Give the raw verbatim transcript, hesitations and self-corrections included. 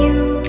you.